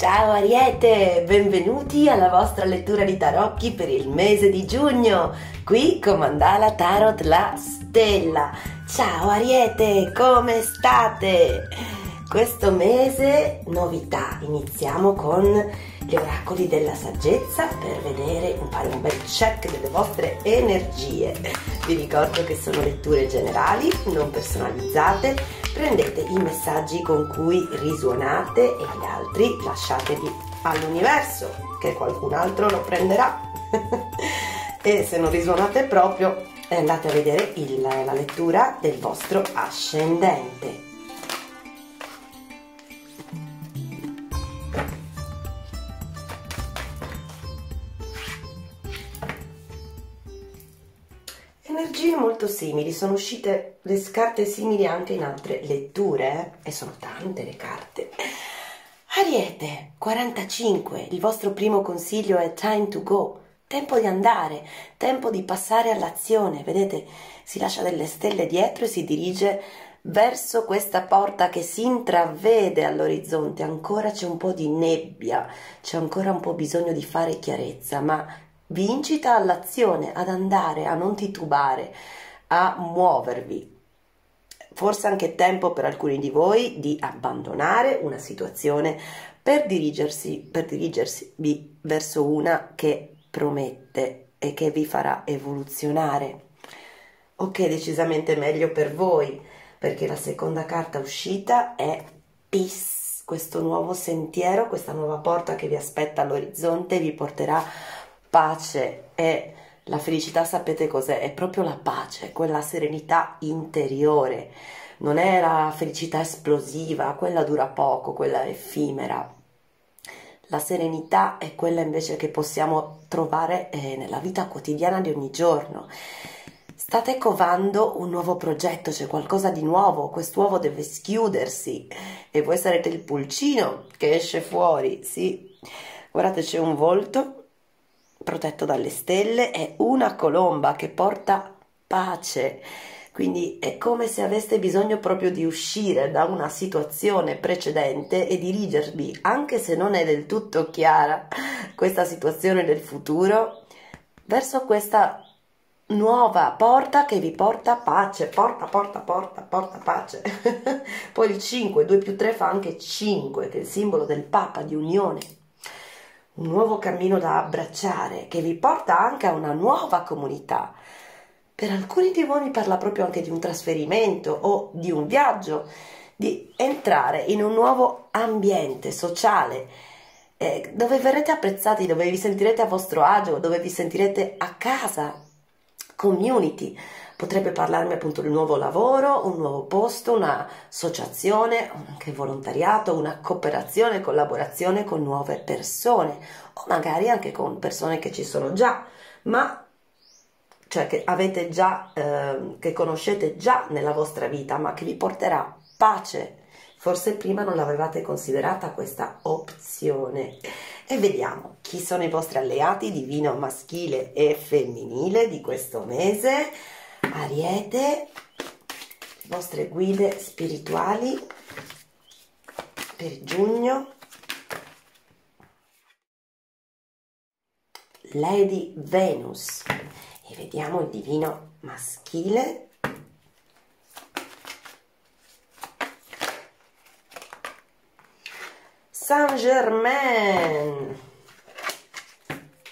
Ciao Ariete, benvenuti alla vostra lettura di tarocchi per il mese di giugno, qui con Mandala Tarot la Stella. Ciao Ariete, come state? Questo mese novità, iniziamo con gli oracoli della saggezza per vedere un bel check delle vostre energie. Vi ricordo che sono letture generali, non personalizzate. Prendete i messaggi con cui risuonate e gli altri lasciateli all'universo, che qualcun altro lo prenderà. E se non risuonate proprio, andate a vedere la lettura del vostro ascendente. Energie molto simili, sono uscite le carte simili anche in altre letture, e sono tante le carte. Ariete 45, il vostro primo consiglio è time to go, tempo di andare, tempo di passare all'azione. Vedete, si lascia delle stelle dietro e si dirige verso questa porta che si intravede all'orizzonte. Ancora c'è un po' di nebbia, c'è ancora un po' bisogno di fare chiarezza, ma vi incita all'azione, ad andare, a non titubare, a muovervi. Forse anche tempo per alcuni di voi di abbandonare una situazione per dirigersi verso una che promette e che vi farà evoluzionare. Ok, decisamente meglio per voi, perché la seconda carta uscita è Peace. Questo nuovo sentiero, questa nuova porta che vi aspetta all'orizzonte vi porterà pace, e la felicità sapete cos'è? È proprio la pace, quella serenità interiore, non è la felicità esplosiva, quella dura poco, quella effimera. La serenità è quella invece che possiamo trovare nella vita quotidiana di ogni giorno. State covando un nuovo progetto, c'è qualcosa di nuovo, quest'uovo deve schiudersi e voi sarete il pulcino che esce fuori, sì. Guardate, c'è un volto protetto dalle stelle, è una colomba che porta pace, quindi è come se aveste bisogno proprio di uscire da una situazione precedente e dirigervi, anche se non è del tutto chiara questa situazione del futuro, verso questa nuova porta che vi porta pace, porta pace. Poi il 5, 2 più 3 fa anche 5, che è il simbolo del Papa, di unione. Un nuovo cammino da abbracciare che vi porta anche a una nuova comunità. Per alcuni di voi mi parla proprio anche di un trasferimento o di un viaggio, di entrare in un nuovo ambiente sociale dove verrete apprezzati, dove vi sentirete a vostro agio, dove vi sentirete a casa. Community, potrebbe parlarmi appunto di un nuovo lavoro, un nuovo posto, un'associazione, anche volontariato, una cooperazione, collaborazione con nuove persone, o magari anche con persone che ci sono già, ma cioè che avete già, che conoscete già nella vostra vita, ma che vi porterà pace. Forse prima non l'avevate considerata questa opzione. E vediamo chi sono i vostri alleati divino maschile e femminile di questo mese. Ariete, vostre guide spirituali per giugno. Lady Venus. E vediamo il divino maschile. Saint Germain.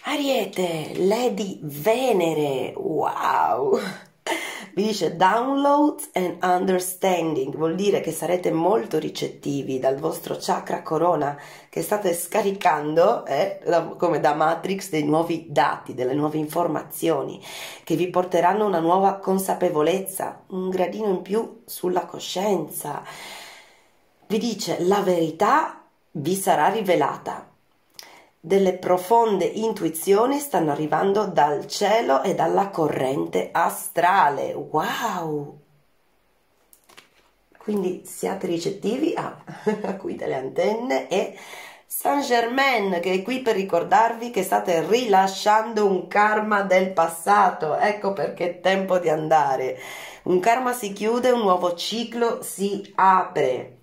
Ariete, Lady Venere, wow! Vi dice downloads and understanding, vuol dire che sarete molto ricettivi dal vostro chakra corona, che state scaricando come da Matrix dei nuovi dati, delle nuove informazioni che vi porteranno una nuova consapevolezza, un gradino in più sulla coscienza. Vi dice la verità vi sarà rivelata. Delle profonde intuizioni stanno arrivando dal cielo e dalla corrente astrale. Wow! Quindi siate ricettivi a qui delle antenne. E Saint Germain, che è qui per ricordarvi che state rilasciando un karma del passato. Ecco perché è tempo di andare. Un karma si chiude, un nuovo ciclo si apre.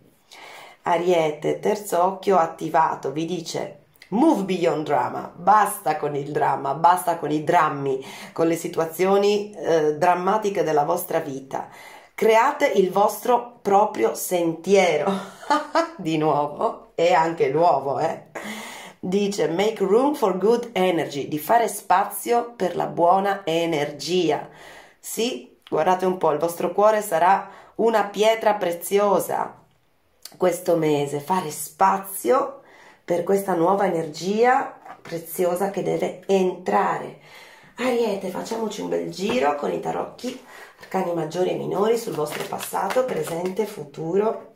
Ariete, terzo occhio attivato, vi dice: move beyond drama, basta con il dramma, basta con i drammi, con le situazioni drammatiche della vostra vita. Create il vostro proprio sentiero, di nuovo, e anche l'uovo, Dice, make room for good energy, di fare spazio per la buona energia. Sì, guardate un po', il vostro cuore sarà una pietra preziosa questo mese, fare spazio per questa nuova energia preziosa che deve entrare. Ariete, facciamoci un bel giro con i tarocchi, arcani maggiori e minori, sul vostro passato, presente, futuro,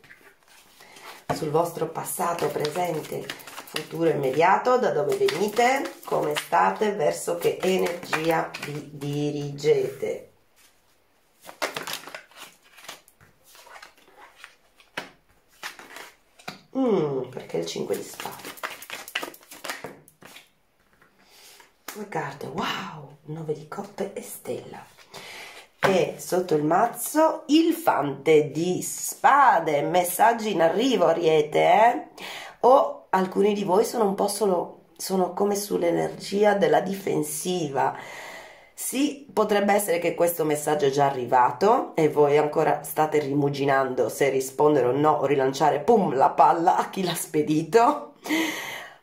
sul vostro passato, presente, futuro immediato, da dove venite, come state, verso che energia vi dirigete. Perché il 5 di spade? Due carte, wow, 9 di coppe e stella. E sotto il mazzo il fante di spade. Messaggi in arrivo, Ariete, O alcuni di voi sono un po' sono come sull'energia della difensiva. Sì, potrebbe essere che questo messaggio è già arrivato e voi ancora state rimuginando se rispondere o no, o rilanciare, pum, la palla a chi l'ha spedito.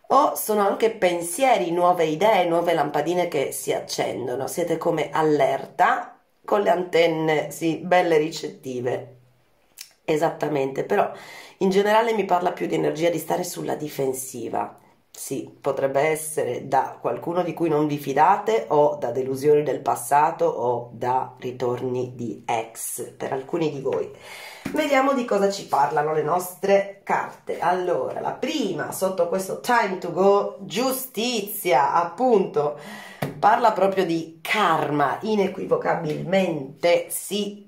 O sono anche pensieri, nuove idee, nuove lampadine che si accendono. Siete come allerta, con le antenne, sì, belle ricettive. Esattamente, però in generale mi parla più di energia di stare sulla difensiva. Sì, potrebbe essere da qualcuno di cui non vi fidate, o da delusioni del passato, o da ritorni di ex per alcuni di voi. Vediamo di cosa ci parlano le nostre carte. Allora, la prima sotto questo time to go, giustizia, appunto, parla proprio di karma, inequivocabilmente, sì.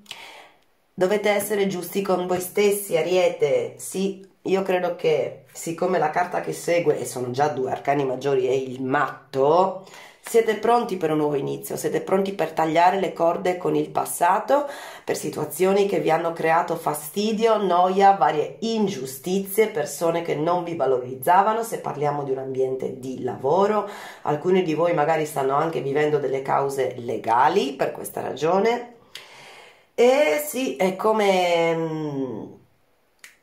Dovete essere giusti con voi stessi, Ariete, sì. Io credo che, siccome la carta che segue, e sono già due arcani maggiori e il matto, siete pronti per un nuovo inizio, siete pronti per tagliare le corde con il passato, per situazioni che vi hanno creato fastidio, noia, varie ingiustizie, persone che non vi valorizzavano, se parliamo di un ambiente di lavoro. Alcuni di voi magari stanno anche vivendo delle cause legali per questa ragione. E sì, è come...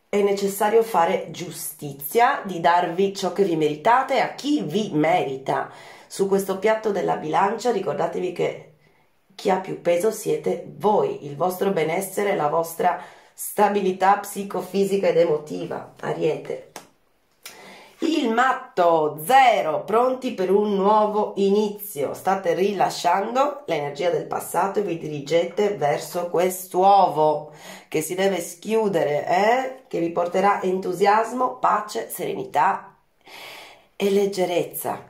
è necessario fare giustizia, di darvi ciò che vi meritate a chi vi merita. Su questo piatto della bilancia ricordatevi che chi ha più peso siete voi, il vostro benessere, la vostra stabilità psicofisica ed emotiva, Ariete. Il matto, zero, pronti per un nuovo inizio. State rilasciando l'energia del passato e vi dirigete verso quest'uovo che si deve schiudere, che vi porterà entusiasmo, pace, serenità e leggerezza.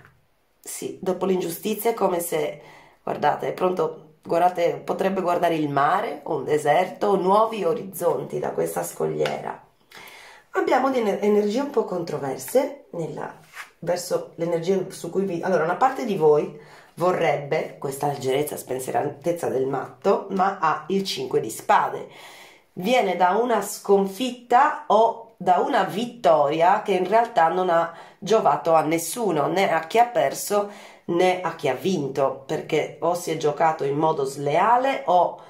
Sì, dopo l'ingiustizia è come se, guardate, è pronto, guardate, potrebbe guardare il mare, un deserto, nuovi orizzonti da questa scogliera. Abbiamo delle energie un po' controverse verso l'energia su cui vi... Allora, una parte di voi vorrebbe questa leggerezza, spensieratezza del matto, ma ha il 5 di spade. Viene da una sconfitta o da una vittoria che in realtà non ha giovato a nessuno, né a chi ha perso né a chi ha vinto, perché o si è giocato in modo sleale o...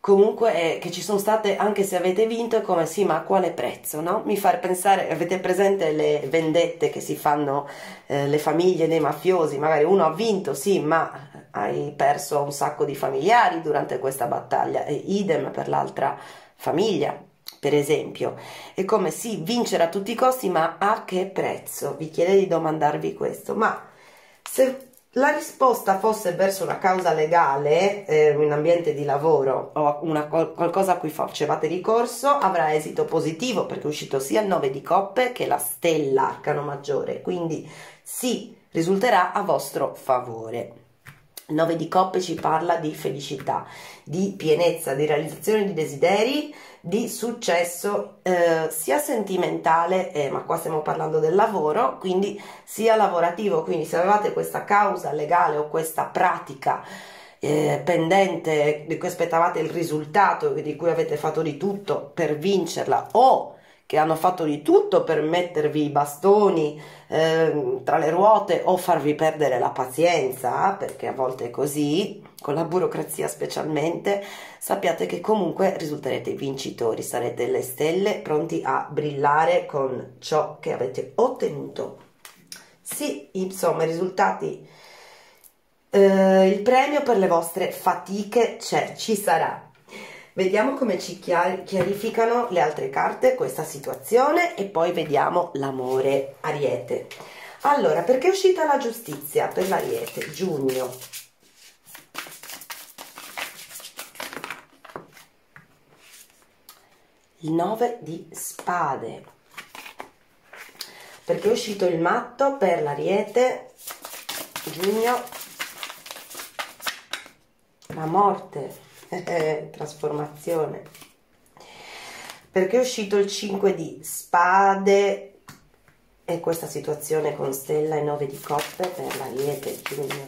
Comunque che ci sono state, anche se avete vinto, è come sì, ma a quale prezzo, no? Mi fa pensare, avete presente le vendette che si fanno le famiglie dei mafiosi? Magari uno ha vinto, sì, ma hai perso un sacco di familiari durante questa battaglia, e idem per l'altra famiglia, per esempio. È come sì, vincere a tutti i costi, ma a che prezzo? Vi chiede di domandarvi questo, ma se... la risposta fosse verso una causa legale, un ambiente di lavoro o qualcosa a cui facevate ricorso, avrà esito positivo perché è uscito sia il 9 di coppe che la stella, arcano maggiore, quindi sì, risulterà a vostro favore. Il 9 di coppe ci parla di felicità, di pienezza, di realizzazione di desideri, di successo sia sentimentale, ma qua stiamo parlando del lavoro, quindi sia lavorativo. Quindi se avevate questa causa legale o questa pratica pendente di cui aspettavate il risultato, di cui avete fatto di tutto per vincerla, o che hanno fatto di tutto per mettervi i bastoni tra le ruote o farvi perdere la pazienza, perché a volte è così, con la burocrazia specialmente, sappiate che comunque risulterete vincitori, sarete le stelle pronti a brillare con ciò che avete ottenuto. Sì, insomma, i risultati, il premio per le vostre fatiche c'è, ci sarà. Vediamo come ci chiarificano le altre carte questa situazione e poi vediamo l'amore, Ariete. Allora, perché è uscita la giustizia per l'Ariete? Giugno. Il 9 di spade. Perché è uscito il matto per l'Ariete? Giugno. La morte. Trasformazione. Perché è uscito il 5 di spade e questa situazione con stella e 9 di coppe per l'Ariete, giugno.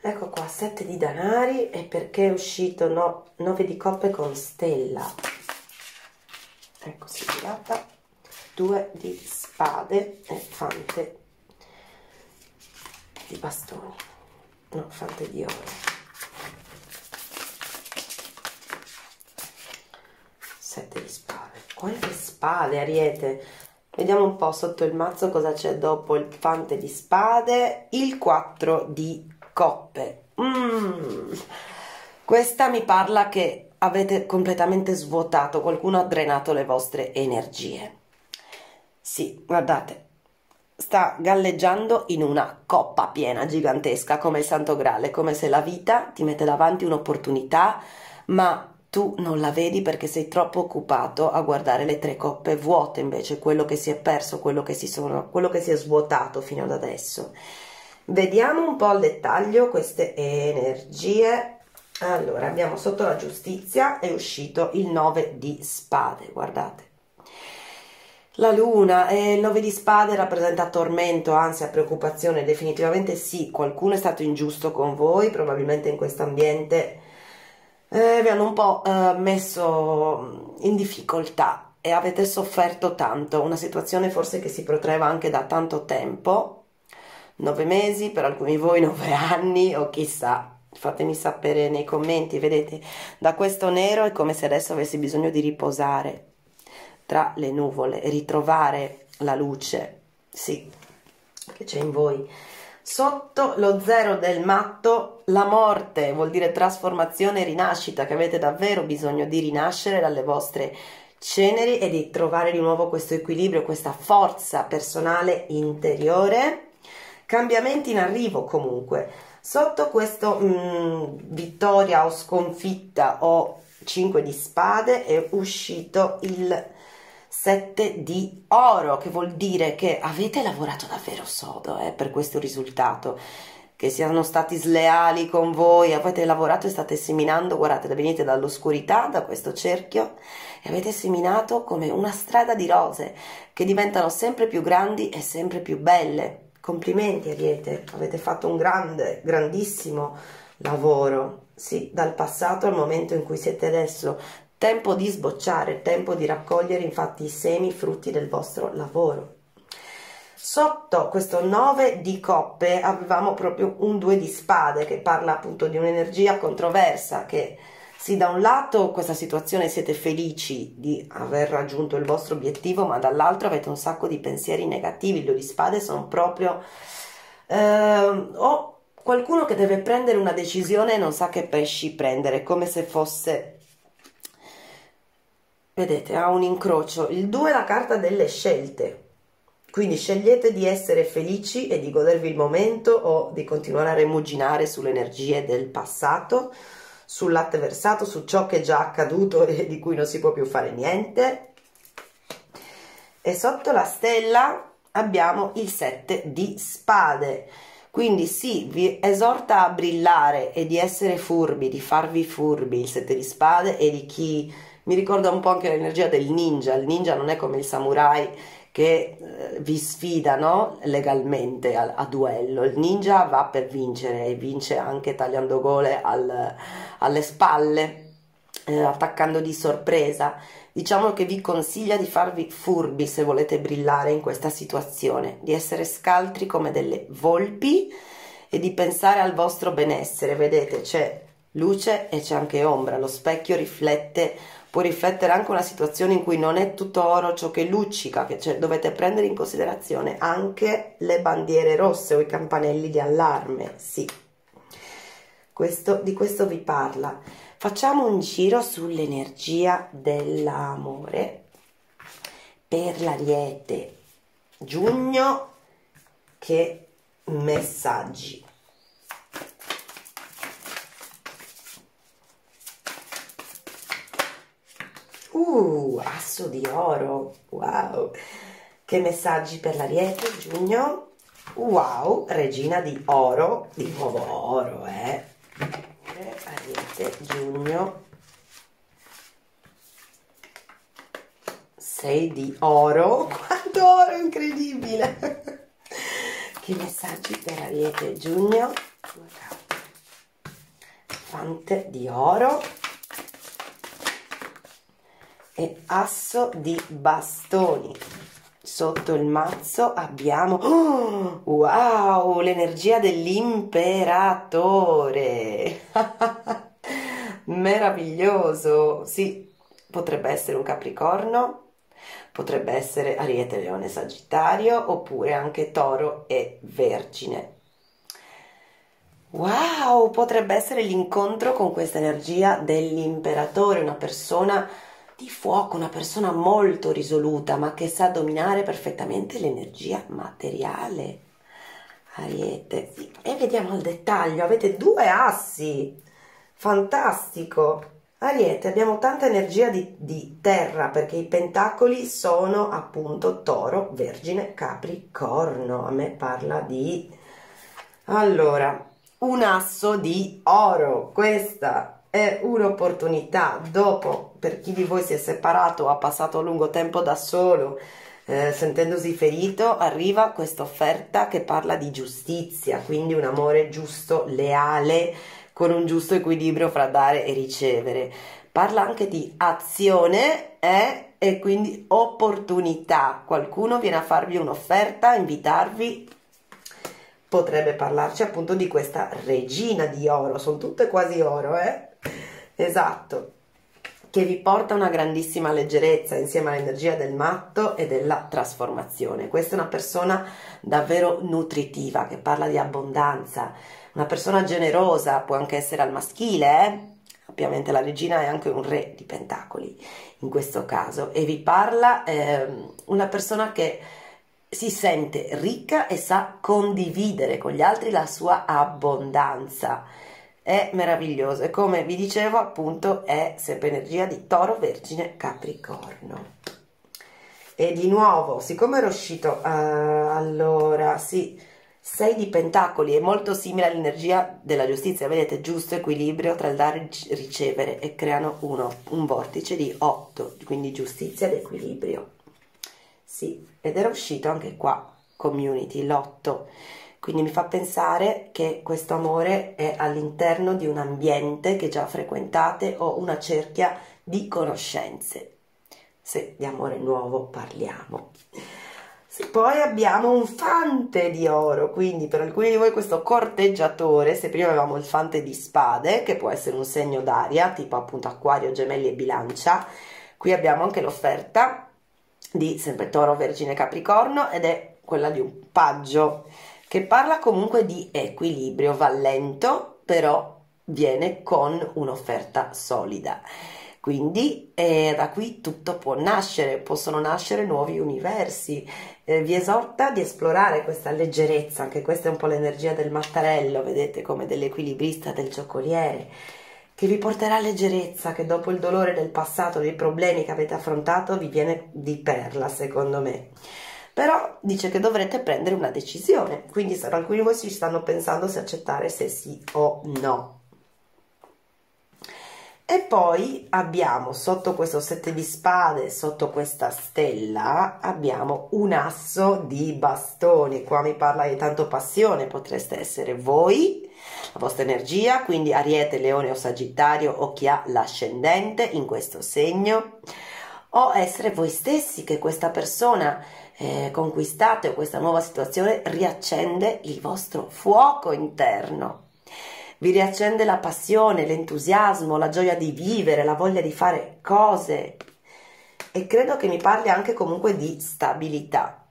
Ecco qua, 7 di danari. E perché è uscito 9 di coppe con stella, ecco, si è girata. 2 di spade e fante di bastoni, no, fante di oro. 7 di spade. Quante spade, Ariete? Vediamo un po' sotto il mazzo cosa c'è dopo il fante di spade. Il 4 di coppe. Questa mi parla che avete completamente svuotato, qualcuno ha drenato le vostre energie. Sì, guardate, sta galleggiando in una coppa piena, gigantesca, come il Santo Graal, come se la vita ti mette davanti un'opportunità, ma tu non la vedi perché sei troppo occupato a guardare le tre coppe vuote, invece quello che si è perso, quello che si è svuotato fino ad adesso. Vediamo un po' al dettaglio queste energie. Allora, abbiamo sotto la giustizia è uscito il 9 di spade, guardate. La luna e il 9 di spade rappresenta tormento, ansia, preoccupazione. Definitivamente sì, qualcuno è stato ingiusto con voi, probabilmente in questo ambiente vi hanno un po' messo in difficoltà e avete sofferto tanto, una situazione forse che si protraeva anche da tanto tempo, 9 mesi, per alcuni di voi 9 anni o chissà, fatemi sapere nei commenti. Vedete, da questo nero è come se adesso avessi bisogno di riposare tra le nuvole e ritrovare la luce, sì, che c'è in voi. Sotto lo 0 del matto, la morte, vuol dire trasformazione e rinascita, che avete davvero bisogno di rinascere dalle vostre ceneri e di trovare di nuovo questo equilibrio, questa forza personale interiore. Cambiamenti in arrivo comunque. Sotto questo vittoria o sconfitta o 5 di spade è uscito il 7 di oro, che vuol dire che avete lavorato davvero sodo per questo risultato, che siano stati sleali con voi, avete lavorato e state seminando, guardate, venite dall'oscurità, da questo cerchio, e avete seminato come una strada di rose che diventano sempre più grandi e sempre più belle. Complimenti, Ariete, avete fatto un grandissimo lavoro, sì, dal passato al momento in cui siete adesso. Tempo di sbocciare, tempo di raccogliere infatti i semi, frutti del vostro lavoro. Sotto questo 9 di coppe avevamo proprio un 2 di spade che parla appunto di un'energia controversa, che sì, da un lato questa situazione siete felici di aver raggiunto il vostro obiettivo, ma dall'altro avete un sacco di pensieri negativi. Il 2 di spade sono proprio o qualcuno che deve prendere una decisione e non sa che pesci prendere, come se fosse... Vedete, ha un incrocio. Il 2 è la carta delle scelte, quindi scegliete di essere felici e di godervi il momento o di continuare a rimuginare sulle energie del passato, sul latte versato, su ciò che è già accaduto e di cui non si può più fare niente. E sotto la stella abbiamo il 7 di spade, quindi sì, vi esorta a brillare e di essere furbi, di farvi furbi, il 7 di spade, e di chi... Mi ricorda un po' anche l'energia del ninja. Il ninja non è come il samurai che vi sfida, no? Legalmente a duello. Il ninja va per vincere e vince anche tagliando gole alle spalle, attaccando di sorpresa. Diciamo che vi consiglia di farvi furbi se volete brillare in questa situazione, di essere scaltri come delle volpi e di pensare al vostro benessere. Vedete, c'è luce e c'è anche ombra, lo specchio riflette, può riflettere anche una situazione in cui non è tutto oro ciò che luccica, che cioè dovete prendere in considerazione anche le bandiere rosse o i campanelli di allarme, sì. Di questo vi parla. Facciamo un giro sull'energia dell'amore per l'Ariete. Giugno, che messaggi. Asso di oro, wow! Che messaggi per l'Ariete, giugno. Wow, regina di oro, di nuovo oro, eh! Ariete, giugno, 6 di oro, quanto oro, incredibile! Che messaggi per Ariete, giugno. Fante di oro e asso di bastoni. Sotto il mazzo abbiamo wow, l'energia dell'imperatore. Meraviglioso, sì, potrebbe essere un Capricorno, potrebbe essere Ariete, Leone, Sagittario, oppure anche Toro e Vergine. Wow, potrebbe essere l'incontro con questa energia dell'imperatore, una persona di fuoco, una persona molto risoluta ma che sa dominare perfettamente l'energia materiale. Ariete, sì. E vediamo al dettaglio, avete 2 assi, fantastico. Ariete, abbiamo tanta energia di terra perché i pentacoli sono appunto Toro, Vergine, Capricorno. A me parla di, allora, un asso di oro. Questa è un'opportunità dopo, per chi di voi si è separato o ha passato lungo tempo da solo sentendosi ferito, arriva questa offerta che parla di giustizia, quindi un amore giusto, leale, con un giusto equilibrio fra dare e ricevere. Parla anche di azione e quindi opportunità. Qualcuno viene a farvi un'offerta, a invitarvi. Potrebbe parlarci appunto di questa regina di oro, sono tutte quasi oro, eh? Esatto, che vi porta una grandissima leggerezza insieme all'energia del matto e della trasformazione. Questa è una persona davvero nutritiva, che parla di abbondanza, una persona generosa, può anche essere al maschile, eh? Ovviamente la regina è anche un re di pentacoli in questo caso, e vi parla una persona che si sente ricca e sa condividere con gli altri la sua abbondanza. È meraviglioso e, come vi dicevo, appunto è sempre energia di Toro, Vergine, Capricorno. E di nuovo, siccome ero uscito allora sì, 6 di pentacoli è molto simile all'energia della giustizia, vedete, giusto equilibrio tra il dare e ricevere, e creano un vortice di 8, quindi giustizia ed equilibrio. Sì, ed era uscito anche qua, Community, l'8, quindi mi fa pensare che questo amore è all'interno di un ambiente che già frequentate o una cerchia di conoscenze, se di amore nuovo parliamo. Sì, poi abbiamo un fante di oro, quindi per alcuni di voi questo corteggiatore, se prima avevamo il fante di spade, che può essere un segno d'aria, tipo appunto Acquario, Gemelli e Bilancia, qui abbiamo anche l'offerta di sempre Toro, Vergine, Capricorno, ed è quella di un paggio che parla comunque di equilibrio, va lento però viene con un'offerta solida, quindi da qui tutto può nascere, possono nascere nuovi universi. Vi esorta di esplorare questa leggerezza, anche questa è un po' l'energia del mattarello, vedete, come dell'equilibrista, del giocoliere, che vi porterà leggerezza, che dopo il dolore del passato, dei problemi che avete affrontato, vi viene di perla, secondo me. Però dice che dovrete prendere una decisione, quindi se alcuni di voi ci stanno pensando se accettare, se sì o no. E poi abbiamo sotto questo 7 di spade, sotto questa stella, abbiamo un asso di bastoni. Qua mi parla di tanto passione, potreste essere voi, la vostra energia, quindi Ariete, Leone o Sagittario, o chi ha l'ascendente in questo segno, o essere voi stessi che questa persona conquistate o questa nuova situazione riaccende il vostro fuoco interno. Vi riaccende la passione, l'entusiasmo, la gioia di vivere, la voglia di fare cose. E credo che mi parli anche comunque di stabilità.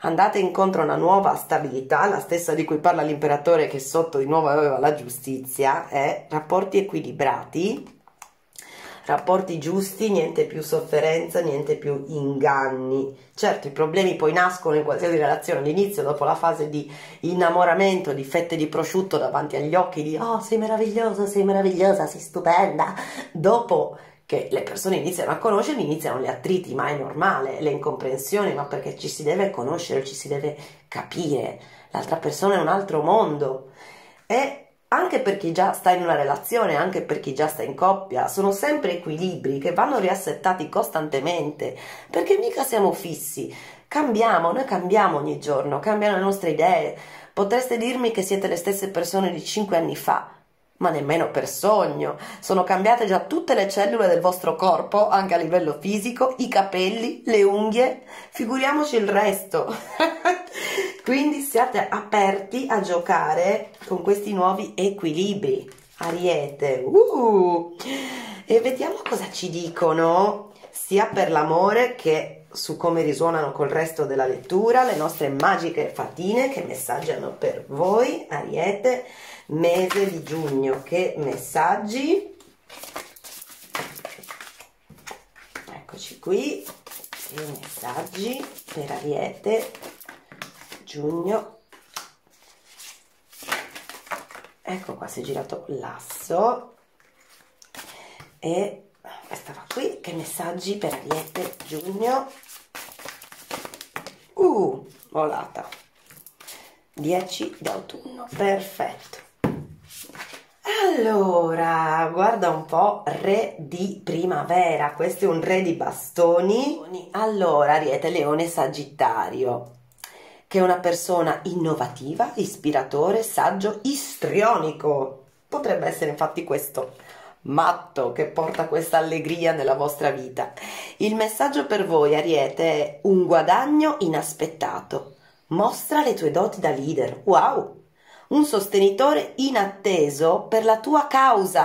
Andate incontro a una nuova stabilità, la stessa di cui parla l'imperatore, che sotto di nuovo aveva la giustizia, rapporti equilibrati, rapporti giusti, niente più sofferenza, niente più inganni. Certo, i problemi poi nascono in qualsiasi relazione all'inizio, dopo la fase di innamoramento, di fette di prosciutto davanti agli occhi, di oh sei meraviglioso, sei meravigliosa, sei stupenda, dopo che le persone iniziano a conoscervi, iniziano gli attriti, ma è normale, le incomprensioni, ma perché ci si deve conoscere, ci si deve capire, l'altra persona è un altro mondo. E anche per chi già sta in una relazione, anche per chi già sta in coppia, sono sempre equilibri che vanno riassettati costantemente, perché mica siamo fissi, cambiamo, noi cambiamo ogni giorno, cambiano le nostre idee. Potreste dirmi che siete le stesse persone di 5 anni fa, ma nemmeno per sogno. Sono cambiate già tutte le cellule del vostro corpo, anche a livello fisico, i capelli, le unghie, figuriamoci il resto. Quindi siate aperti a giocare con questi nuovi equilibri, Ariete. E vediamo cosa ci dicono, sia per l'amore che su come risuonano col resto della lettura le nostre magiche fatine che messaggiano per voi, Ariete, mese di giugno. Che messaggi? Eccoci qui, i messaggi per Ariete giugno. Ecco qua, si è girato l'asso e questa va qui. Che messaggi per Ariete giugno? Volata 10 d'autunno, perfetto. Allora, guarda un po', re di primavera, questo è un re di bastoni. Allora, Ariete, Leone, Sagittario, che è una persona innovativa, ispiratore, saggio, istrionico, potrebbe essere infatti questo matto che porta questa allegria nella vostra vita. Il messaggio per voi, Ariete, è un guadagno inaspettato, mostra le tue doti da leader, wow, un sostenitore inatteso per la tua causa,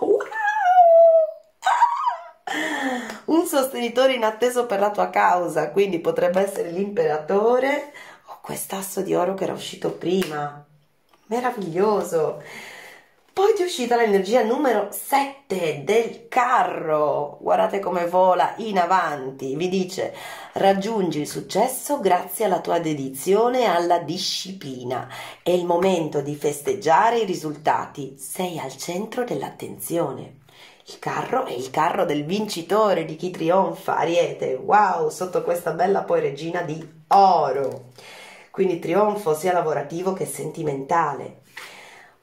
wow, un sostenitore inatteso per la tua causa, quindi potrebbe essere l'imperatore o quest'asso di oro che era uscito prima, meraviglioso. Poi ti è uscita l'energia numero 7 del carro, guardate come vola in avanti, vi dice raggiungi il successo grazie alla tua dedizione e alla disciplina, è il momento di festeggiare i risultati, sei al centro dell'attenzione. Il carro è il carro del vincitore, di chi trionfa, Ariete, wow, sotto questa bella poi regina di oro, quindi trionfo sia lavorativo che sentimentale.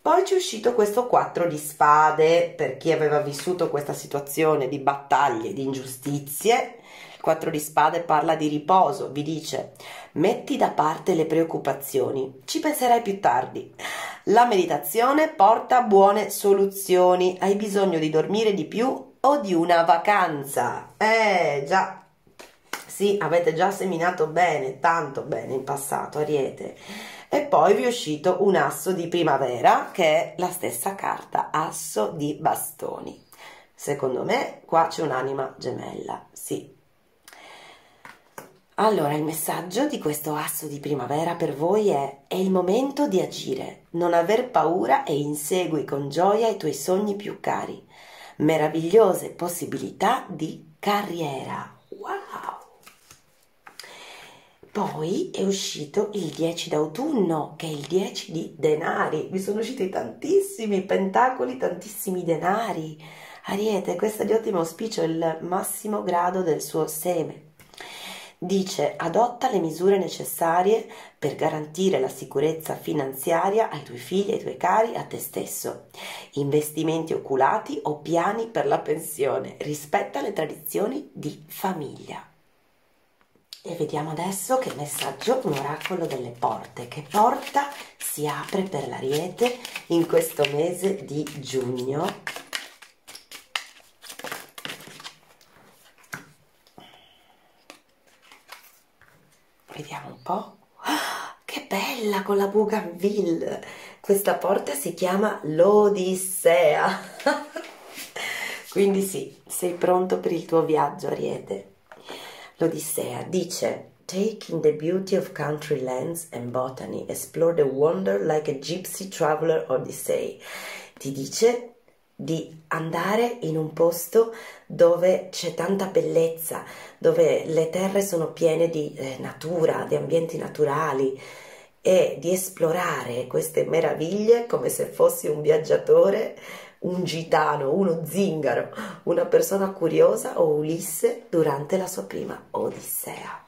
Poi ci è uscito questo 4 di spade, per chi aveva vissuto questa situazione di battaglie, di ingiustizie. Il 4 di spade parla di riposo, vi dice metti da parte le preoccupazioni, ci penserai più tardi. La meditazione porta buone soluzioni, hai bisogno di dormire di più o di una vacanza. Già, sì, avete già seminato bene, tanto bene in passato, Ariete. E poi vi è uscito un asso di primavera, che è la stessa carta, asso di bastoni. Secondo me qua c'è un'anima gemella, sì. Allora, il messaggio di questo asso di primavera per voi è il momento di agire, non aver paura e insegui con gioia i tuoi sogni più cari. Meravigliose possibilità di carriera. Wow! Poi è uscito il 10 d'autunno, che è il 10 di denari. Vi sono usciti tantissimi pentacoli, tantissimi denari. Ariete, questo è di ottimo auspicio, il massimo grado del suo seme. Dice, adotta le misure necessarie per garantire la sicurezza finanziaria ai tuoi figli, ai tuoi cari, a te stesso. Investimenti oculati o piani per la pensione. Rispetta le tradizioni di famiglia. E vediamo adesso che messaggio un oracolo delle porte, che porta si apre per l'Ariete in questo mese di giugno. vediamo un po'. Oh, che bella con la bougainville! Questa porta si chiama l'Odissea. Quindi sì, sei pronto per il tuo viaggio, Ariete. L'Odissea dice: Take in the beauty of country lands and botany, explore the wonder like a gypsy traveler Odyssey. Ti dice di andare in un posto dove c'è tanta bellezza, dove le terre sono piene di natura, di ambienti naturali, e di esplorare queste meraviglie come se fossi un viaggiatore, un gitano, uno zingaro, una persona curiosa o Ulisse durante la sua prima Odissea.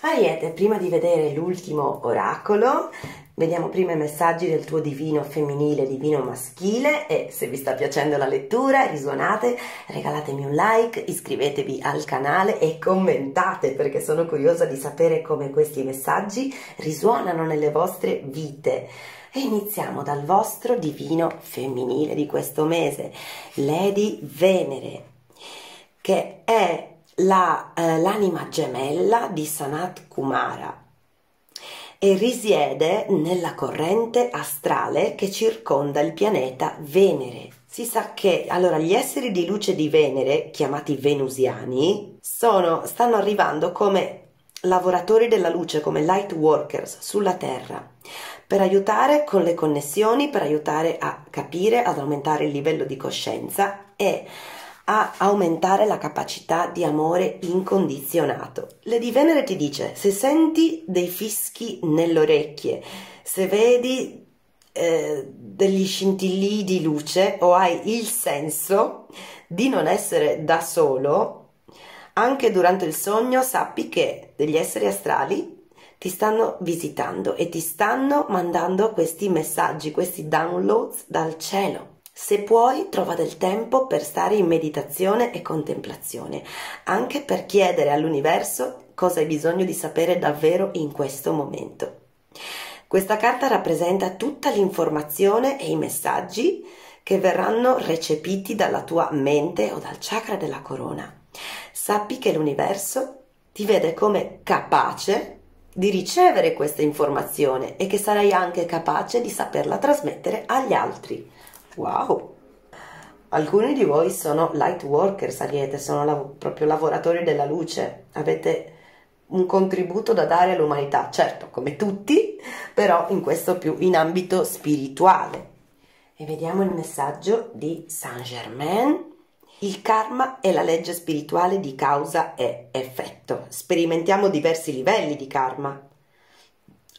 Ariete, prima di vedere l'ultimo oracolo, vediamo prima i messaggi del tuo divino femminile, divino maschile, e se vi sta piacendo la lettura, risuonate, regalatemi un like, iscrivetevi al canale e commentate, perché sono curiosa di sapere come questi messaggi risuonano nelle vostre vite. E iniziamo dal vostro divino femminile di questo mese, Lady Venere, che è l'anima gemella di Sanat Kumara e risiede nella corrente astrale che circonda il pianeta Venere. Si sa che allora gli esseri di luce di Venere, chiamati venusiani, stanno arrivando come lavoratori della luce, come light workers sulla Terra, per aiutare con le connessioni, per aiutare a capire, ad aumentare il livello di coscienza e a aumentare la capacità di amore incondizionato. Lady Venere ti dice: se senti dei fischi nelle orecchie, se vedi degli scintillii di luce o hai il senso di non essere da solo, anche durante il sogno sappi che degli esseri astrali ti stanno visitando e ti stanno mandando questi messaggi, questi downloads dal cielo. Se puoi, trova del tempo per stare in meditazione e contemplazione, anche per chiedere all'universo cosa hai bisogno di sapere davvero in questo momento. Questa carta rappresenta tutta l'informazione e i messaggi che verranno recepiti dalla tua mente o dal chakra della corona. Sappi che l'universo ti vede come capace di ricevere questa informazione e che sarai anche capace di saperla trasmettere agli altri. Wow! Alcuni di voi sono light workers, Ariete, sono proprio lavoratori della luce, avete un contributo da dare all'umanità, certo, come tutti, però in questo più in ambito spirituale. E vediamo il messaggio di Saint Germain. Il karma è la legge spirituale di causa e effetto. Sperimentiamo diversi livelli di karma.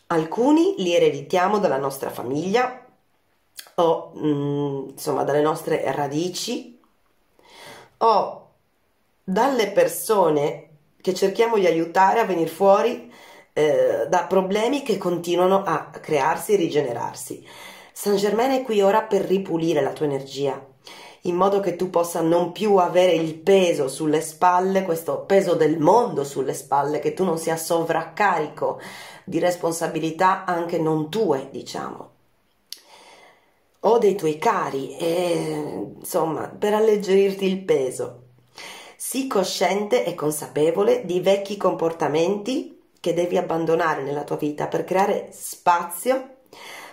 Alcuni li ereditiamo dalla nostra famiglia, o insomma dalle nostre radici, o dalle persone che cerchiamo di aiutare a venire fuori da problemi che continuano a crearsi e rigenerarsi. Saint Germain è qui ora per ripulire la tua energia, in modo che tu possa non più avere il peso sulle spalle, questo peso del mondo sulle spalle, che tu non sia sovraccarico di responsabilità anche non tue, diciamo, o dei tuoi cari, e insomma, per alleggerirti il peso. Sii cosciente e consapevole di vecchi comportamenti che devi abbandonare nella tua vita per creare spazio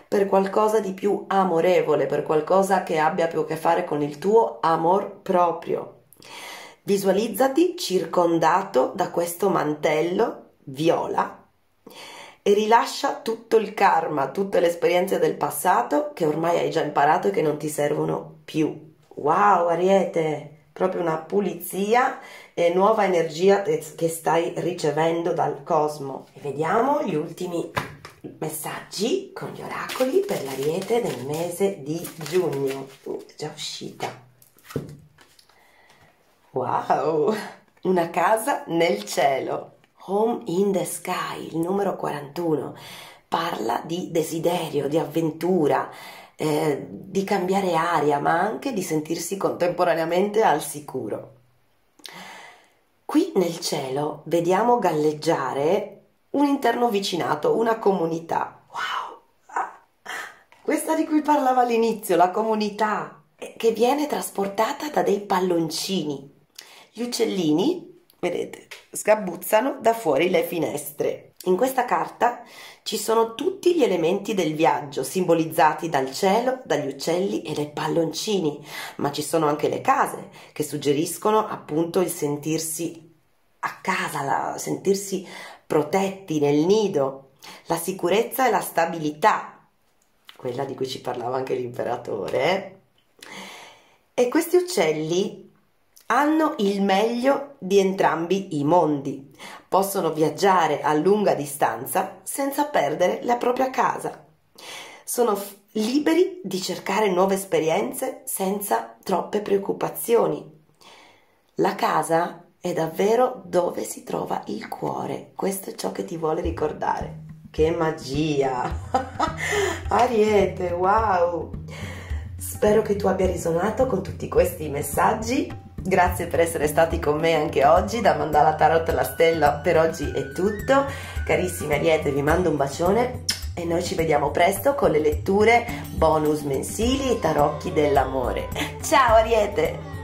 per qualcosa di più amorevole, per qualcosa che abbia più a che fare con il tuo amor proprio. Visualizzati circondato da questo mantello viola e rilascia tutto il karma, tutte le esperienze del passato che ormai hai già imparato e che non ti servono più. Wow, Ariete, proprio una pulizia e nuova energia che stai ricevendo dal cosmo. E vediamo gli ultimi messaggi con gli oracoli per l'Ariete del mese di giugno. È già uscita. Wow, una casa nel cielo. Home in the Sky, il numero 41, parla di desiderio, di avventura, di cambiare aria, ma anche di sentirsi contemporaneamente al sicuro. Qui nel cielo vediamo galleggiare un interno vicinato, una comunità. Wow! Ah, questa di cui parlavo all'inizio, la comunità, che viene trasportata da dei palloncini. Gli uccellini, vedete, sgabuzzano da fuori le finestre. In questa carta ci sono tutti gli elementi del viaggio, simbolizzati dal cielo, dagli uccelli e dai palloncini, ma ci sono anche le case che suggeriscono appunto il sentirsi a casa, sentirsi protetti nel nido, la sicurezza e la stabilità, quella di cui ci parlava anche l'imperatore. E questi uccelli hanno il meglio di entrambi i mondi, possono viaggiare a lunga distanza senza perdere la propria casa, sono liberi di cercare nuove esperienze senza troppe preoccupazioni. La casa è davvero dove si trova il cuore, questo è ciò che ti vuole ricordare. Che magia! Ariete, wow! Spero che tu abbia risonato con tutti questi messaggi. Grazie per essere stati con me anche oggi, da Mandala Tarot la Stella per oggi è tutto. Carissimi Ariete, vi mando un bacione e noi ci vediamo presto con le letture bonus mensili e tarocchi dell'amore. Ciao Ariete!